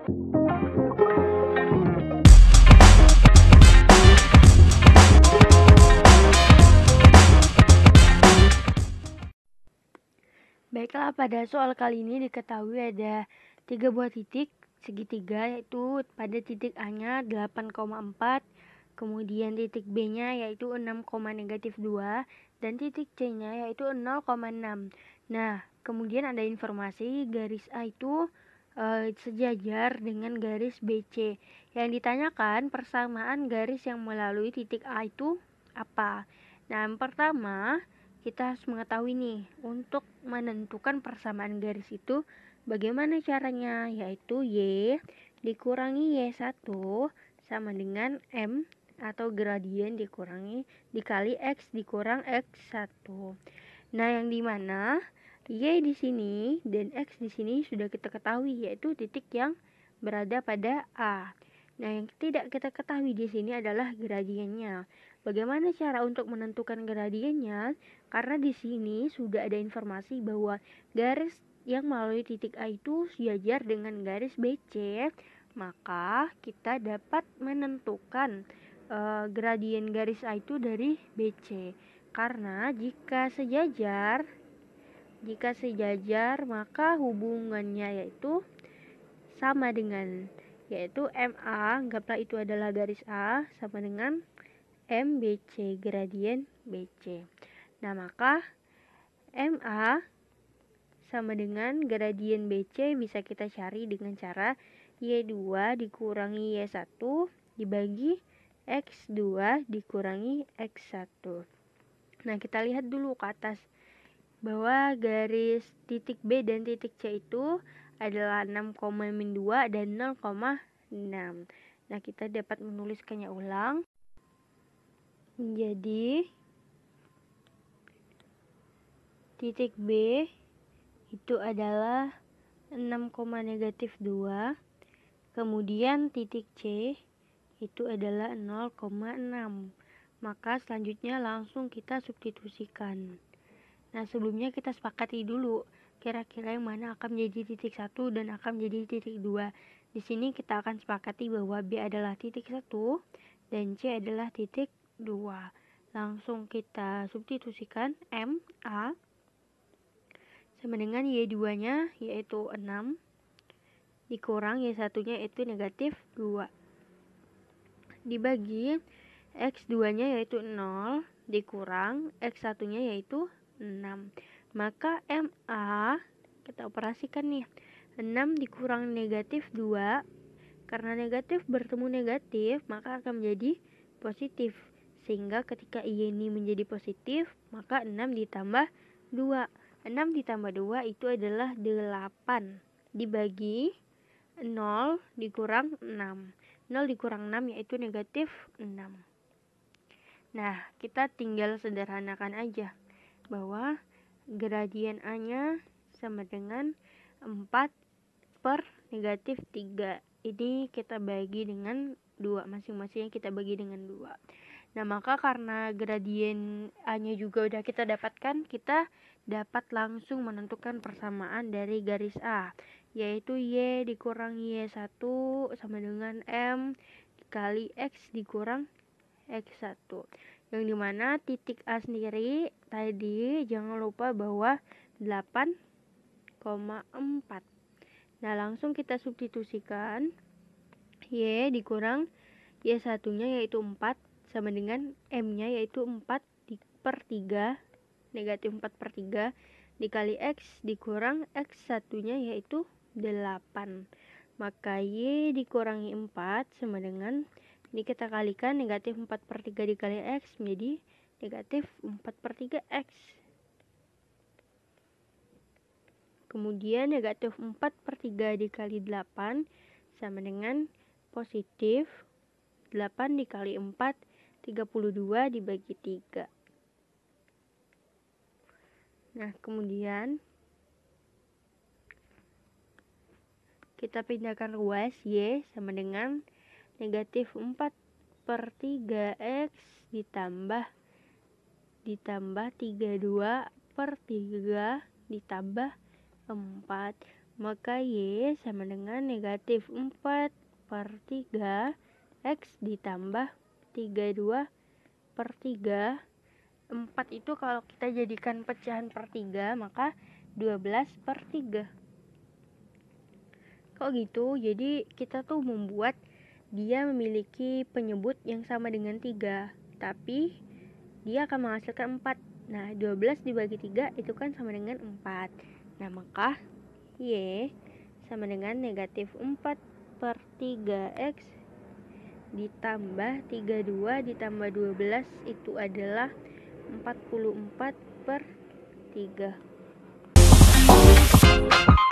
Baiklah, pada soal kali ini diketahui ada 3 buah titik segitiga, yaitu pada titik A-nya 8,4, kemudian titik B-nya yaitu 6,-2, dan titik C-nya yaitu 0,6. Nah, kemudian ada informasi garis A itu sejajar dengan garis BC. Yang ditanyakan persamaan garis yang melalui titik A itu apa? Nah, yang pertama kita harus mengetahui nih, untuk menentukan persamaan garis itu bagaimana caranya, yaitu Y dikurangi Y1 sama dengan M atau gradien dikali X dikurang X1. Nah, yang dimana Y di sini dan X di sini sudah kita ketahui, yaitu titik yang berada pada A. Nah, yang tidak kita ketahui di sini adalah gradiennya. Bagaimana cara untuk menentukan gradiennya? Karena di sini sudah ada informasi bahwa garis yang melalui titik A itu sejajar dengan garis BC, maka kita dapat menentukan gradien garis A itu dari BC. Karena jika sejajar maka hubungannya yaitu sama dengan, yaitu MA, anggaplah itu adalah garis A, sama dengan MBC, gradien BC. Nah, maka MA sama dengan gradien BC bisa kita cari dengan cara Y2 dikurangi Y1 dibagi X2 dikurangi X1. Nah, kita lihat dulu ke atas bahwa garis titik B dan titik C itu adalah 6,-2 dan 0,6. Nah, kita dapat menuliskannya ulang menjadi titik B itu adalah 6,-2, kemudian titik C itu adalah 0,6. Maka selanjutnya langsung kita substitusikan. Nah, sebelumnya kita sepakati dulu kira-kira yang mana akan menjadi titik 1 dan akan menjadi titik 2. Di sini kita akan sepakati bahwa B adalah titik 1 dan C adalah titik 2. Langsung kita substitusikan M, A sama dengan Y2-nya yaitu 6 dikurang Y1-nya yaitu -2 dibagi X2-nya yaitu 0 dikurang X1-nya yaitu 6. Maka MA kita operasikan nih, 6 dikurang -2, karena negatif bertemu negatif maka akan menjadi positif, sehingga ketika Y ini menjadi positif maka 6 ditambah 2. 6 ditambah 2 itu adalah 8 dibagi 0 dikurang 6. 0 dikurang 6 yaitu -6. Nah, kita tinggal sederhanakan aja bahwa gradien A-nya sama dengan 4/-3. Ini kita bagi dengan 2, masing-masingnya kita bagi dengan 2. Nah, maka karena gradien A-nya juga udah kita dapatkan, kita dapat langsung menentukan persamaan dari garis A, yaitu Y dikurangi Y1 sama dengan M dikali X dikurang X1. Yang dimana titik A sendiri tadi jangan lupa bahwa 8,4. Nah, langsung kita substitusikan Y dikurang Y1-nya yaitu 4 sama dengan M-nya yaitu 4/3, -4/3 dikali X dikurang X1-nya yaitu 8. Maka Y dikurangi 4 sama dengan, ini kita kalikan -4/3 dikali X menjadi -4/3 X. Kemudian -4/3 dikali 8 sama dengan positif 8 dikali 4 32 dibagi 3. Nah, kemudian kita pindahkan ruas. Y sama dengan -4/3 X ditambah 32/3 ditambah 4. Maka Y sama dengan negatif 4/3, X ditambah 32/3. 4 itu kalau kita jadikan pecahan per 3, maka 12/3. Kok gitu? Jadi kita tuh membuat dia memiliki penyebut yang sama dengan 3, tapi dia akan menghasilkan 4. Nah, 12 dibagi 3 itu kan sama dengan 4. Nah, maka Y sama dengan negatif 4/3 X ditambah 32 ditambah 12 itu adalah 44/3.